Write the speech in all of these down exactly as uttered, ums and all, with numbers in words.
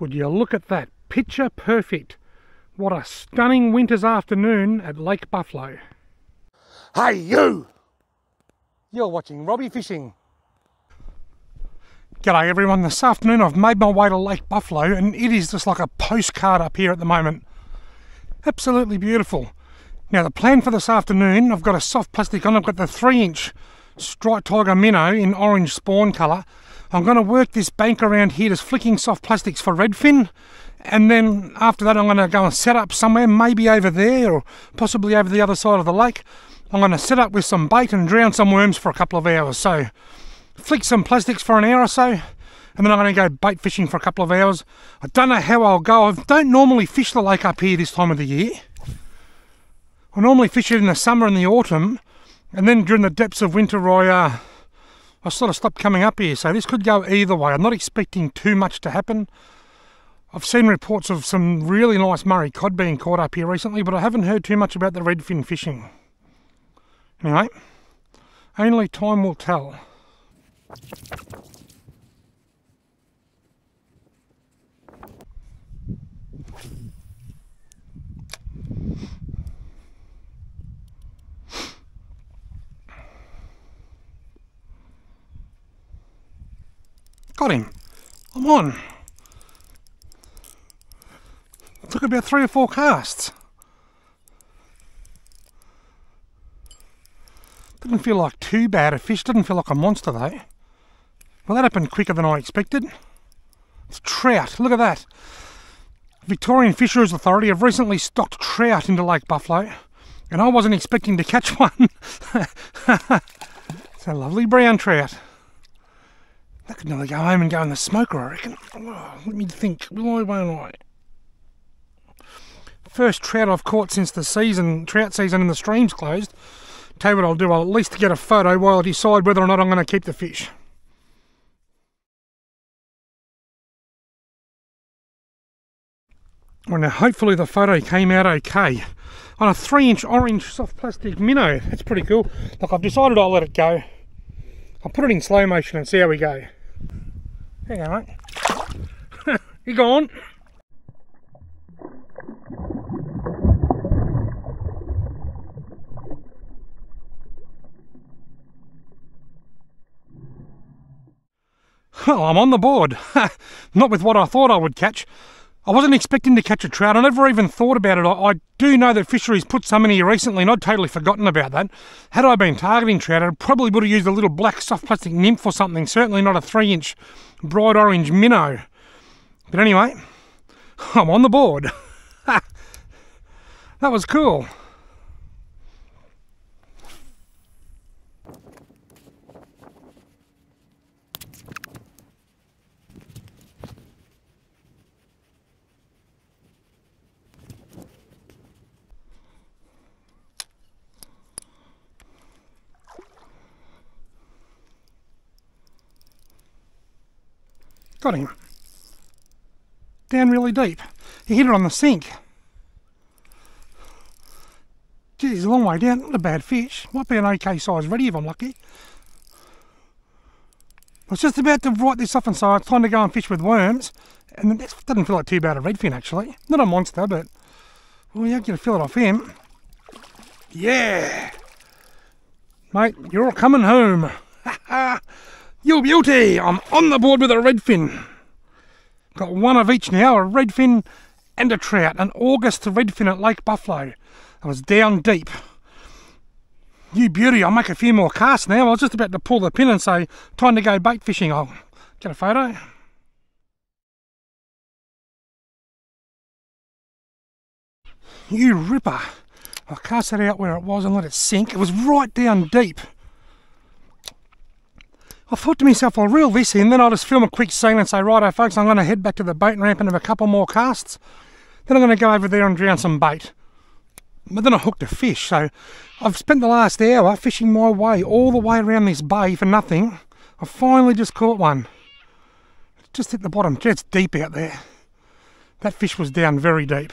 Would you look at that? Picture perfect. What a stunning winter's afternoon at Lake Buffalo. Hey you! You're watching Robbie Fishing. G'day everyone. This afternoon I've made my way to Lake Buffalo and it is just like a postcard up here at the moment. Absolutely beautiful. Now the plan for this afternoon, I've got a soft plastic on, I've got the three inch striped tiger minnow in orange spawn colour. I'm going to work this bank around here as flicking soft plastics for redfin, and then after that I'm going to go and set up somewhere, maybe over there or possibly over the other side of the lake. I'm going to set up with some bait and drown some worms for a couple of hours. So flick some plastics for an hour or so, and then I'm going to go bait fishing for a couple of hours. I don't know how I'll go. I don't normally fish the lake up here this time of the year. I normally fish it in the summer and the autumn, and then during the depths of winter I, uh, I sort of stopped coming up here, so this could go either way. I'm not expecting too much to happen. I've seen reports of some really nice Murray cod being caught up here recently, but I haven't heard too much about the redfin fishing. Anyway, only time will tell. Got him. I'm on. Took about three or four casts. Didn't feel like too bad a fish. Didn't feel like a monster though. Well, that happened quicker than I expected. It's trout. Look at that. Victorian Fisheries Authority have recently stocked trout into Lake Buffalo, and I wasn't expecting to catch one. It's a lovely brown trout. That could nearly go home and go in the smoker, I reckon. Oh, let me think. Will I, won't I? First trout I've caught since the season, trout season, and the stream's closed. Tell you what I'll do. I'll at least get a photo while I decide whether or not I'm going to keep the fish. Well, now hopefully the photo came out okay. On a three inch orange soft plastic minnow. That's pretty cool. Look, I've decided I'll let it go. I'll put it in slow motion and see how we go. Hang on, mate. You're gone. Well, I'm on the board. Not with what I thought I would catch. I wasn't expecting to catch a trout. I never even thought about it. I, I do know that fisheries put some in here recently, and I'd totally forgotten about that. Had I been targeting trout, I probably would have used a little black soft plastic nymph or something, certainly not a three inch bright orange minnow. But anyway, I'm on the board. That was cool. Got him. Down really deep. He hit it on the sink. Geez, a long way down. Not a bad fish. Might be an okay size ready if I'm lucky. I was just about to write this off and say it's time to go and fish with worms. And this doesn't feel like too bad a redfin actually. Not a monster, but well, you're going to feel it off him. Yeah! Mate, you're coming home. Ha ha! You beauty! I'm on the board with a redfin. Got one of each now, a redfin and a trout. An August redfin at Lake Buffalo. I was down deep. You beauty, I'll make a few more casts now. I was just about to pull the pin and say, time to go bait fishing. I'll get a photo. You ripper. I cast it out where it was and let it sink. It was right down deep. I thought to myself, I'll reel this in, then I'll just film a quick scene and say, righto folks, I'm going to head back to the bait ramp and have a couple more casts. Then I'm going to go over there and drown some bait. But then I hooked a fish, so I've spent the last hour fishing my way all the way around this bay for nothing. I finally just caught one. Just hit the bottom. It's deep out there. That fish was down very deep.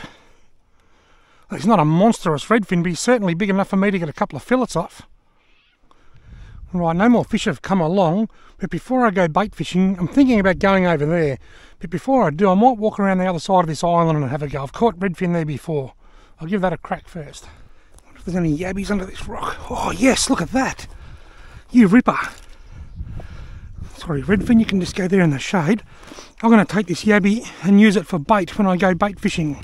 He's not a monstrous redfin, but he's certainly big enough for me to get a couple of fillets off. Right, no more fish have come along, but before I go bait fishing, I'm thinking about going over there. But before I do, I might walk around the other side of this island and have a go. I've caught redfin there before. I'll give that a crack first. I wonder if there's any yabbies under this rock. Oh yes, look at that. You ripper. Sorry, redfin, you can just go there in the shade. I'm going to take this yabby and use it for bait when I go bait fishing.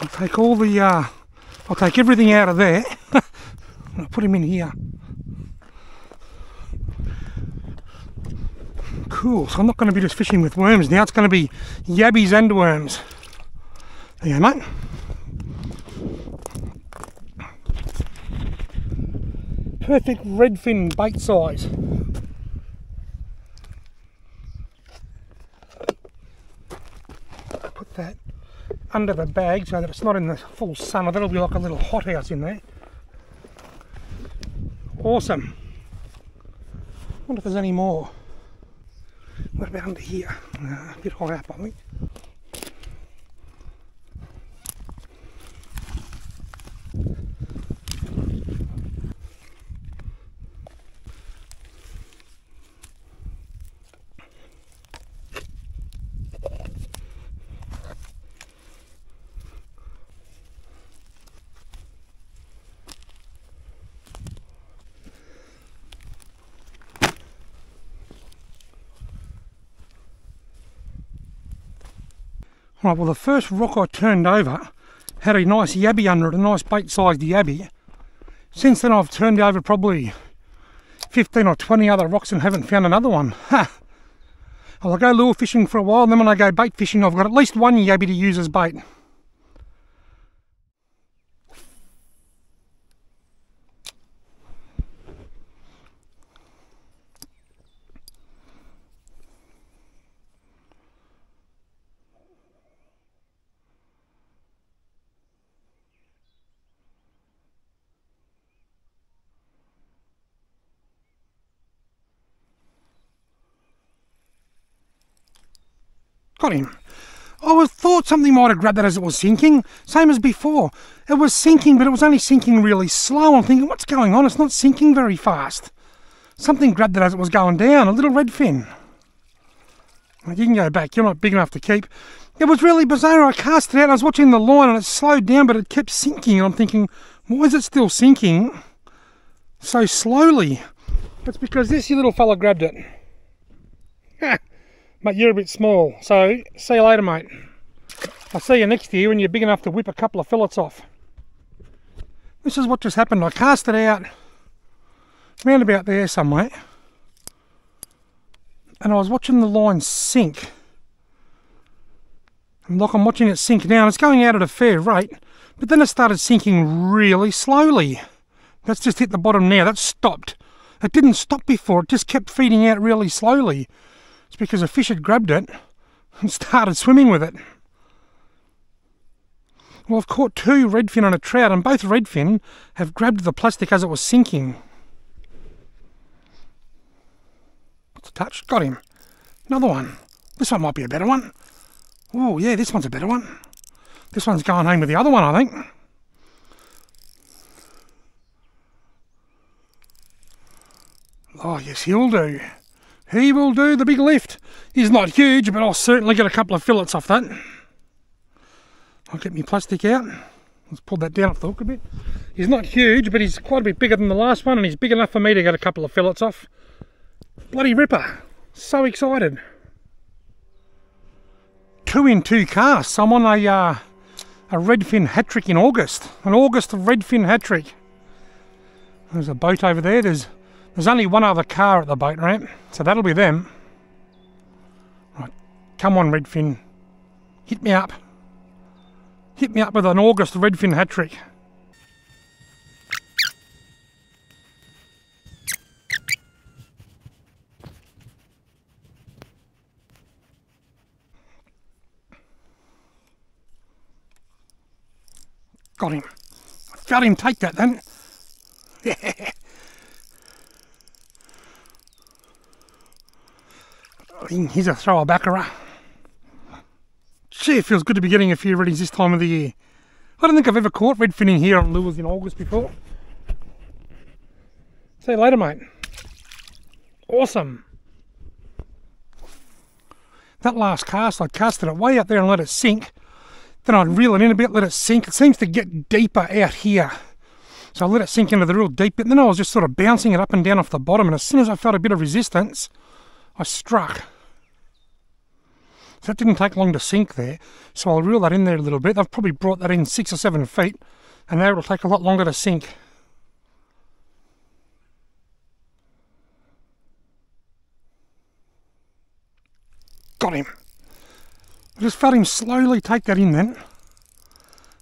I'll take all the... Uh, I'll take everything out of there and I'll put him in here. Cool, so I'm not going to be just fishing with worms now, it's going to be yabbies and worms. There you go, mate. Perfect redfin bait size. Put that under the bag so that it's not in the full sun, or that'll be like a little hothouse in there. Awesome. I wonder if there's any more. What about under here? Uh, a bit high up, I think. Right, well the first rock I turned over had a nice yabby under it, a nice bait-sized yabby. Since then I've turned over probably fifteen or twenty other rocks and haven't found another one. Ha! I'll go lure fishing for a while, and then when I go bait fishing I've got at least one yabby to use as bait. Got him. I was thought something might have grabbed that as it was sinking, same as before. It was sinking, but it was only sinking really slow. I'm thinking, what's going on? It's not sinking very fast. Something grabbed it as it was going down, a little redfin. You can go back, you're not big enough to keep. It was really bizarre. I cast it out, I was watching the line and it slowed down, but it kept sinking. And I'm thinking, why is it still sinking so slowly? It's because this little fella grabbed it. Ha! Mate, you're a bit small, so see you later, mate. I'll see you next year when you're big enough to whip a couple of fillets off. This is what just happened. I cast it out round about there somewhere, and I was watching the line sink. And like I'm watching it sink now, and it's going out at a fair rate, but then it started sinking really slowly. That's just hit the bottom now. That's stopped. It didn't stop before. It just kept feeding out really slowly. It's because a fish had grabbed it and started swimming with it. Well, I've caught two redfin on a trout, and both redfin have grabbed the plastic as it was sinking. What's a touch? Got him. Another one. This one might be a better one. Oh, yeah, this one's a better one. This one's going home with the other one, I think. Oh, yes, he'll do. He will do the big lift. He's not huge, but I'll certainly get a couple of fillets off that. I'll get my plastic out. Let's pull that down off the hook a bit. He's not huge, but he's quite a bit bigger than the last one, and he's big enough for me to get a couple of fillets off. Bloody ripper. So excited. Two in two casts. I'm on a, uh, a redfin hat-trick in August. An August redfin hat-trick. There's a boat over there. There's... There's only one other car at the boat ramp, so that'll be them. Right, come on redfin, hit me up. Hit me up with an August redfin hat-trick. Got him. Got him, take that then. Yeah. He's a thrower baccarat. Gee, it feels good to be getting a few reddies this time of the year. I don't think I've ever caught redfin in here on lures in August before. See you later, mate. Awesome. That last cast, I casted it way out there and let it sink. Then I'd reel it in a bit, let it sink. It seems to get deeper out here. So I let it sink into the real deep bit. And then I was just sort of bouncing it up and down off the bottom. And as soon as I felt a bit of resistance, I struck. So it didn't take long to sink there. So I'll reel that in there a little bit. I've probably brought that in six or seven feet. And now it'll take a lot longer to sink. Got him. I just felt him slowly take that in then.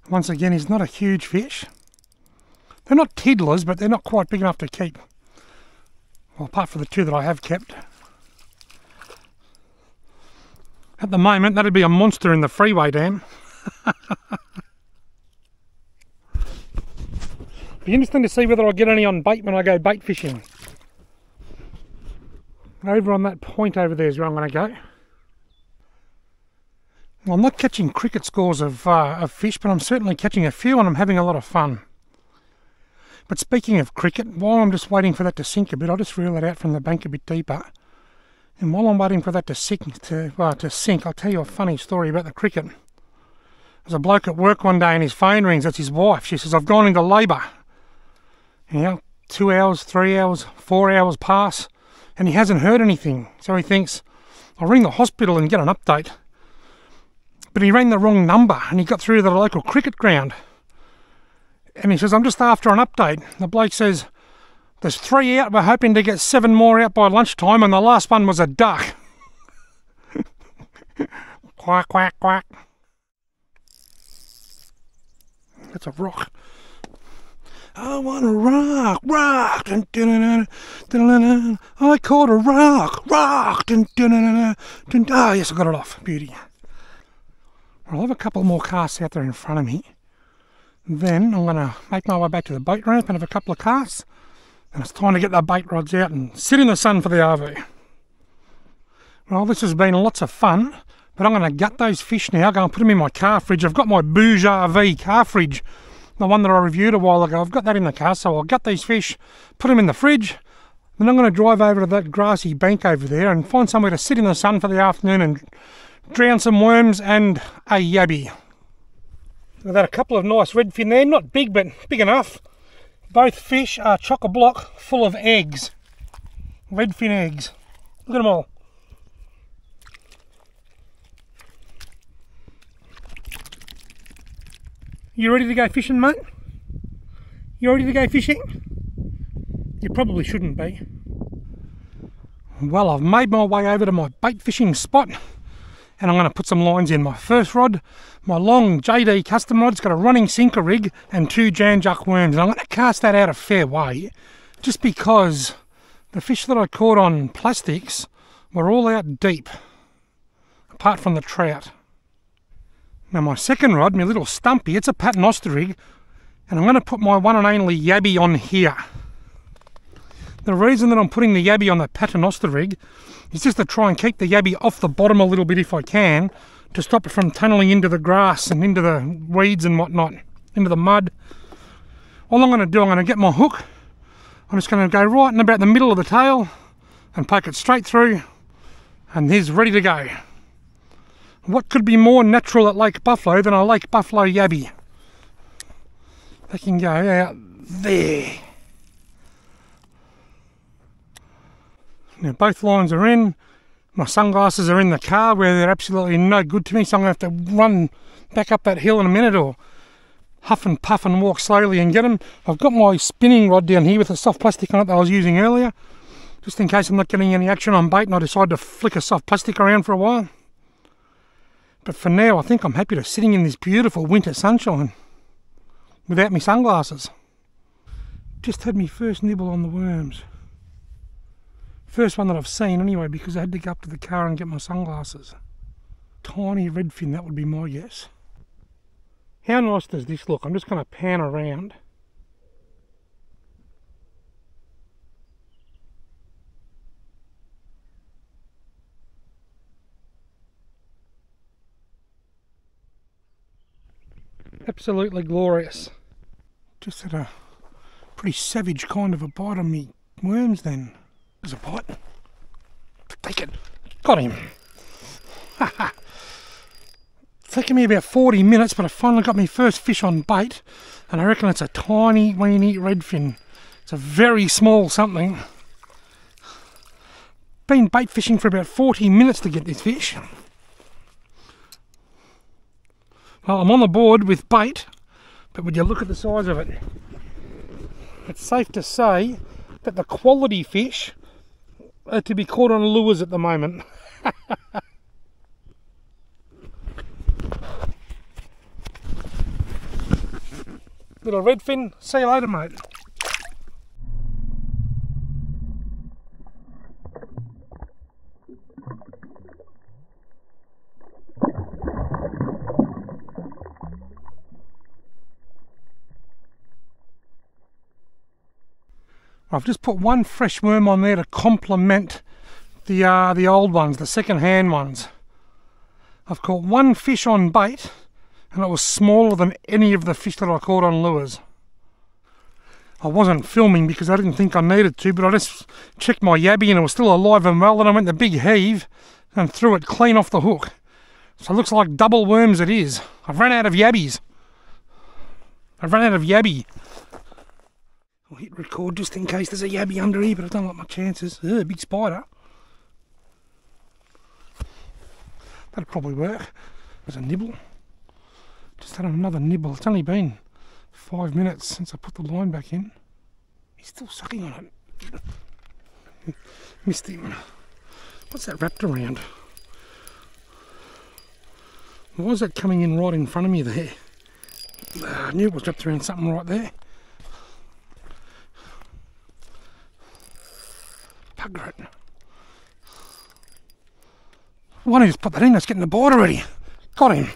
Once again, he's not a huge fish. They're not tiddlers, but they're not quite big enough to keep. Well, apart from the two that I have kept. At the moment, that'd be a monster in the freeway dam. Be interesting to see whether I get any on bait when I go bait fishing. Over on that point over there is where I'm going to go. Well, I'm not catching cricket scores of, uh, of fish, but I'm certainly catching a few and I'm having a lot of fun. But speaking of cricket, while I'm just waiting for that to sink a bit, I'll just reel it out from the bank a bit deeper. And while I'm waiting for that to sink, to, uh, to sink, I'll tell you a funny story about the cricket. There's a bloke at work one day and his phone rings. That's his wife. She says, I've gone into labour. You know, two hours, three hours, four hours pass, and he hasn't heard anything. So he thinks, I'll ring the hospital and get an update. But he rang the wrong number and he got through to the local cricket ground. And he says, I'm just after an update. The bloke says, there's three out, we're hoping to get seven more out by lunchtime, and the last one was a duck. Quack, quack, quack. That's a rock. I want a rock, rock. Dun, dun, dun, dun, dun, dun. I caught a rock, rock. Dun, dun, dun, dun, dun. Oh, yes, I got it off. Beauty. I'll have a couple more casts out there in front of me. Then I'm going to make my way back to the boat ramp and have a couple of casts. And it's time to get the bait rods out and sit in the sun for the R V. Well, this has been lots of fun, but I'm going to gut those fish now, go and put them in my car fridge. I've got my Boujee R V car fridge, the one that I reviewed a while ago. I've got that in the car, so I'll gut these fish, put them in the fridge. Then I'm going to drive over to that grassy bank over there and find somewhere to sit in the sun for the afternoon and drown some worms and a yabby. We've had a couple of nice redfin there, not big but big enough. Both fish are chock-a-block full of eggs, redfin eggs. Look at them all. You ready to go fishing, mate? You ready to go fishing? You probably shouldn't be. Well, I've made my way over to my bait fishing spot. And I'm going to put some lines in. My first rod, my long J D custom rod, it's got a running sinker rig and two Jan Juc Worms. And I'm going to cast that out a fair way, just because the fish that I caught on plastics were all out deep, apart from the trout. Now my second rod, my little Stumpy, it's a paternoster rig, and I'm going to put my one and only yabby on here. The reason that I'm putting the yabby on the paternoster rig is just to try and keep the yabby off the bottom a little bit if I can, to stop it from tunneling into the grass and into the weeds and whatnot, into the mud. All I'm going to do, I'm going to get my hook, I'm just going to go right in about the middle of the tail and poke it straight through, and he's ready to go. What could be more natural at Lake Buffalo than a Lake Buffalo yabby? They can go out there. Now both lines are in, my sunglasses are in the car where they're absolutely no good to me, so I'm going to have to run back up that hill in a minute or huff and puff and walk slowly and get them. I've got my spinning rod down here with the soft plastic on it that I was using earlier, just in case I'm not getting any action on bait and I decide to flick a soft plastic around for a while. But for now I think I'm happy to sitting in this beautiful winter sunshine without my sunglasses. Just had me first nibble on the worms. First one that I've seen anyway, because I had to go up to the car and get my sunglasses. Tiny redfin, that would be my guess. How nice does this look? I'm just going to pan around. absolutely glorious. Just had a pretty savage kind of a bite on me worms then. There's a bite. Take it. Got him. Ha ha. It's taken me about forty minutes, but I finally got my first fish on bait, and I reckon it's a tiny weeny redfin. It's a very small something. Been bait fishing for about forty minutes to get this fish. Well, I'm on the board with bait, but would you look at the size of it? It's safe to say that the quality fish are to be caught on lures at the moment. Little redfin, see you later, mate. I've just put one fresh worm on there to complement the uh, the old ones, the second-hand ones. I've caught one fish on bait, and it was smaller than any of the fish that I caught on lures. I wasn't filming because I didn't think I needed to, but I just checked my yabby and it was still alive and well, and I went the big heave and threw it clean off the hook. So it looks like double worms it is. I've run out of yabbies. I've run out of yabby. I'll hit record just in case there's a yabby under here, but I don't like my chances. Ugh, big spider. That'll probably work. There's a nibble. Just had another nibble. It's only been five minutes since I put the line back in. He's still sucking on it. Missed him. What's that wrapped around? Why is that coming in right in front of me there? I knew it was wrapped around something right there. Pugger it. Why don't you just put that in? That's getting the bite already. Got him.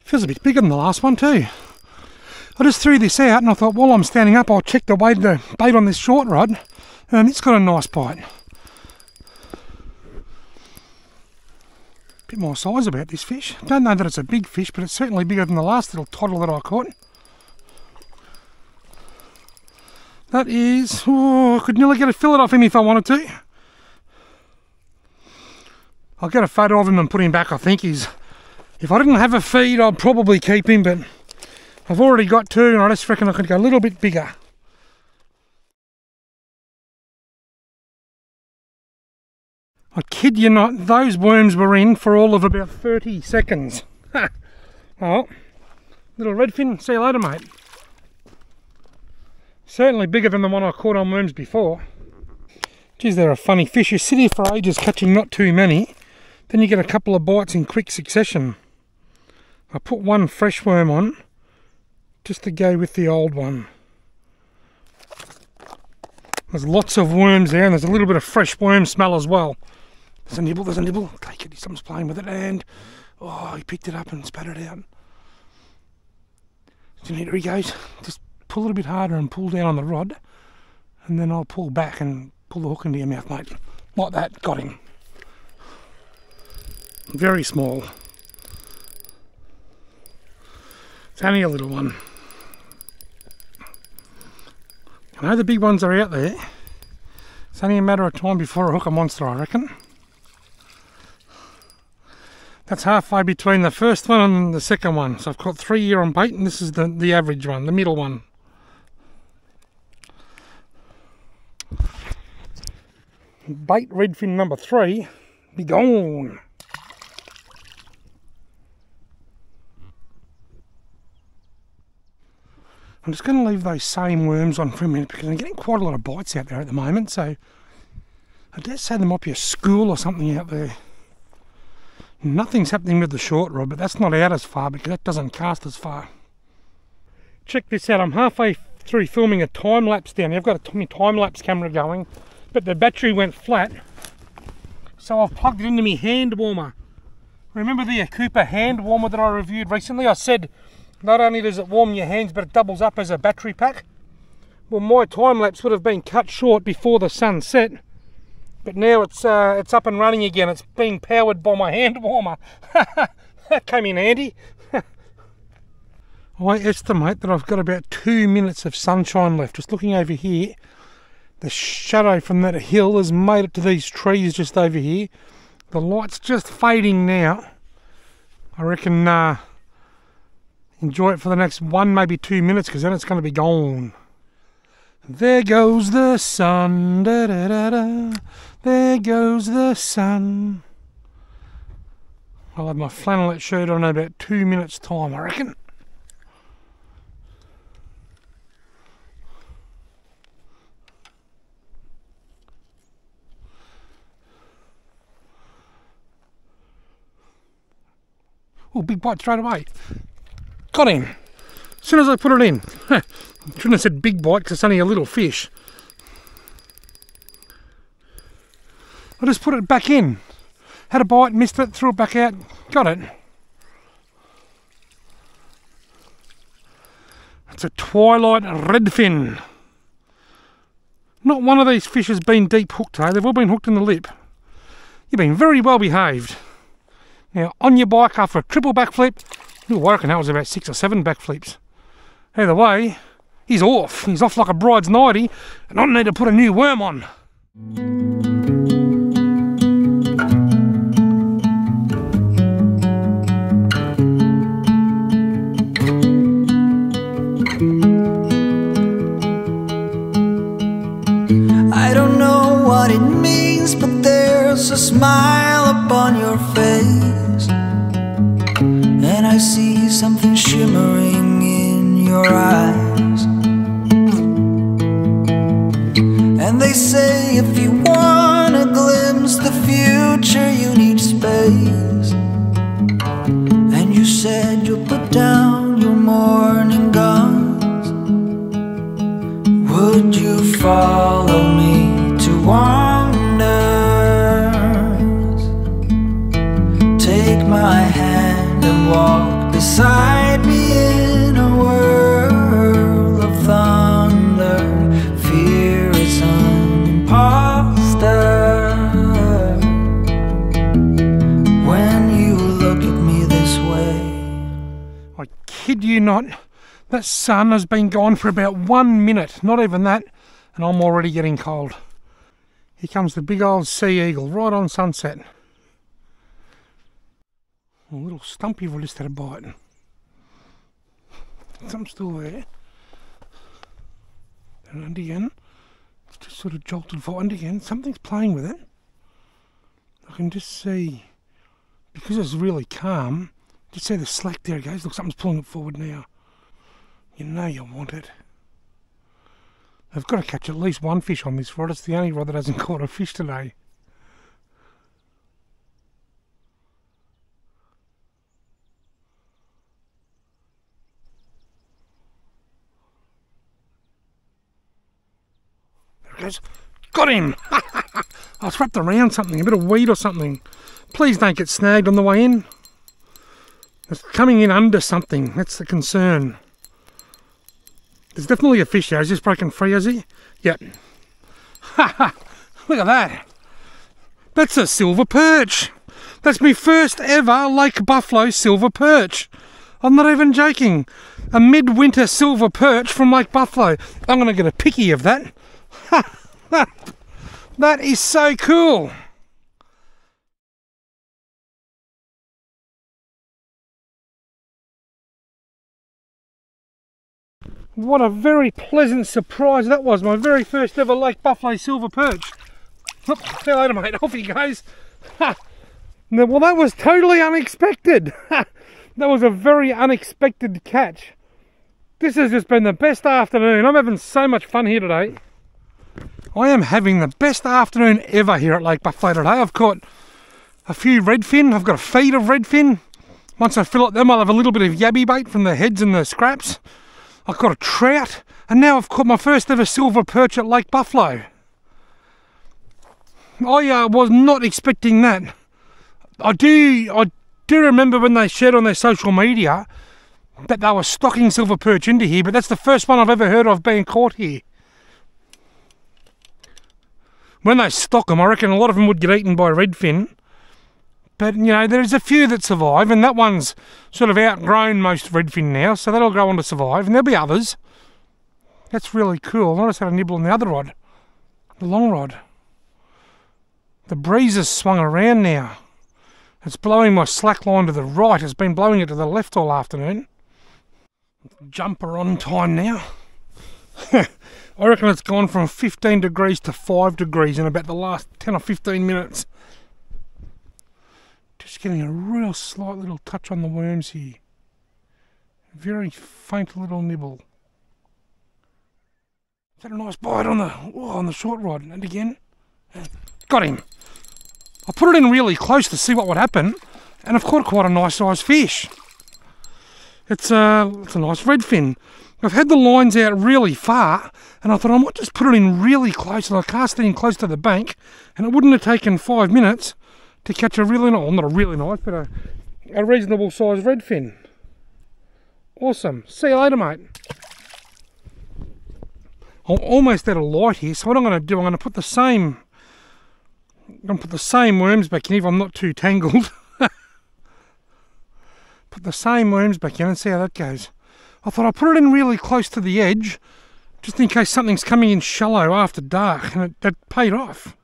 Feels a bit bigger than the last one too. I just threw this out and I thought while I'm standing up I'll check the weight of the bait on this short rod, and it's got a nice bite. Bit more size about this fish. Don't know that it's a big fish, but it's certainly bigger than the last little toddle that I caught. That is, oh, I could nearly get a fillet off him if I wanted to. I'll get a photo of him and put him back. I think he's, if I didn't have a feed, I'd probably keep him, but I've already got two, and I just reckon I could go a little bit bigger. I kid you not, those worms were in for all of about thirty seconds. Ha! Oh, little redfin, see you later, mate. Certainly bigger than the one I caught on worms before. Geez, they're a funny fish. You sit here for ages catching not too many, then you get a couple of bites in quick succession. I put one fresh worm on just to go with the old one. There's lots of worms there, and there's a little bit of fresh worm smell as well. There's a nibble, there's a nibble. Take it, someone's playing with it, and oh, he picked it up and spat it out. So here he goes. Just pull a little bit harder and pull down on the rod, and then I'll pull back and pull the hook into your mouth, mate. Like that, got him. Very small. It's only a little one. I know the big ones are out there. It's only a matter of time before I hook a monster, I reckon. That's halfway between the first one and the second one. So I've caught three here on bait, and this is the, the average one, the middle one. Bait redfin number three, be gone. I'm just going to leave those same worms on for a minute because I'm getting quite a lot of bites out there at the moment, so I dare say there might be a school or something out there. Nothing's happening with the short rod, but that's not out as far because that doesn't cast as far. Check this out, I'm halfway through filming a time lapse down here. I've got a time lapse camera going, but the battery went flat, so I've plugged it into my hand warmer. Remember the Ocoopa hand warmer that I reviewed recently? I said not only does it warm your hands, but it doubles up as a battery pack. Well, my time lapse would have been cut short before the sun set, but now it's uh, it's up and running again. It's being powered by my hand warmer. That came in handy. I estimate that I've got about two minutes of sunshine left. Just looking over here, the shadow from that hill has made it to these trees just over here. The light's just fading now. I reckon uh, enjoy it for the next one, maybe two minutes, because then it's going to be gone. There goes the sun, da, da, da, da. There goes the sun. I'll have my flannelette shirt on in about two minutes time, I reckon. Oh, big bite straight away. Got him. As soon as I put it in. Shouldn't have said big bite, because it's only a little fish. I just put it back in. Had a bite, missed it, threw it back out, got it. It's a twilight redfin. Not one of these fish has been deep hooked, hey? They've all been hooked in the lip. You've been very well behaved. Now, on your bike after a triple backflip, ooh, I reckon that was about six or seven backflips. Either way, he's off. He's off like a bride's nighty, and I need to put a new worm on. I don't know what it means, but there's a smile upon your face, and I see something shimmering in your eyes. And they say if you want to glimpse the future, you need space. And you said you'll put down your morning guns. Would you follow me to wonders? Take my hand and walk beside me in a world of thunder. Fear is an imposter. When you look at me this way, I kid you not, that sun has been gone for about one minute, not even that, and I'm already getting cold. Here comes the big old sea eagle, right on sunset. A little Stumpy released that a bite. Something's still there. And again, it's just sort of jolted forward. And again, something's playing with it. I can just see, because it's really calm, just see the slack there it goes. Look, something's pulling it forward now. You know you want it. I've got to catch at least one fish on this rod. It's the only rod that hasn't caught a fish today. Got him! I was wrapped around something, a bit of weed or something. Please don't get snagged on the way in. It's coming in under something, that's the concern. There's definitely a fish there. Is this broken free, is he? Yep. Ha ha! Look at that! That's a silver perch! That's my first ever Lake Buffalo silver perch! I'm not even joking! A midwinter silver perch from Lake Buffalo. I'm going to get a picky of that. Ha! That is so cool! What a very pleasant surprise that was, my very first ever Lake Buffalo silver perch. Oop, see you later mate, off he goes. Ha. Now, well, that was totally unexpected. Ha. That was a very unexpected catch. This has just been the best afternoon. I'm having so much fun here today. I am having the best afternoon ever here at Lake Buffalo today. I've caught a few redfin, I've got a feed of redfin. Once I fill up them, I'll have a little bit of yabby bait from the heads and the scraps. I've got a trout, and now I've caught my first ever silver perch at Lake Buffalo. I uh, was not expecting that. I do, I do remember when they shared on their social media that they were stocking silver perch into here, but that's the first one I've ever heard of being caught here. When they stock them, I reckon a lot of them would get eaten by redfin, But, you know, there's a few that survive, and that one's sort of outgrown most redfin now, so that'll go on to survive, and there'll be others. That's really cool. Notice how I nibble on the other rod, the long rod. The breeze has swung around now. It's blowing my slack line to the right. It's been blowing it to the left all afternoon. Jumper on time now. I reckon it's gone from fifteen degrees to five degrees in about the last ten or fifteen minutes. Just getting a real slight little touch on the worms here. Very faint little nibble. Is that a nice bite on the oh, on the short rod? And again, got him. I put it in really close to see what would happen, and I've caught quite a nice sized fish. It's a, it's a nice redfin. I've had the lines out really far, and I thought I might just put it in really close, and I cast it in close to the bank, and it wouldn't have taken five minutes to catch a really nice, well not a really nice, but a, a reasonable sized redfin. Awesome. See you later, mate. I'm almost out of light here, so what I'm going to do, I'm going to put the same I'm going to put the same worms back in if I'm not too tangled. Put the same worms back in and see how that goes. I thought I'll put it in really close to the edge, just in case something's coming in shallow after dark, and it, that paid off.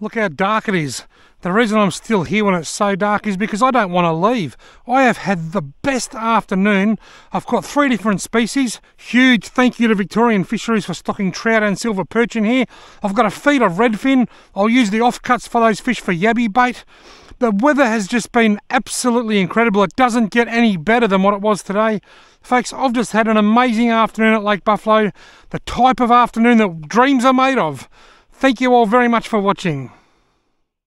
Look how dark it is. The reason I'm still here when it's so dark is because I don't want to leave. I have had the best afternoon. I've caught three different species. Huge thank you to Victorian Fisheries for stocking trout and silver perch in here. I've got a feed of redfin. I'll use the offcuts for those fish for yabby bait. The weather has just been absolutely incredible. It doesn't get any better than what it was today. Folks, I've just had an amazing afternoon at Lake Buffalo. The type of afternoon that dreams are made of. Thank you all very much for watching.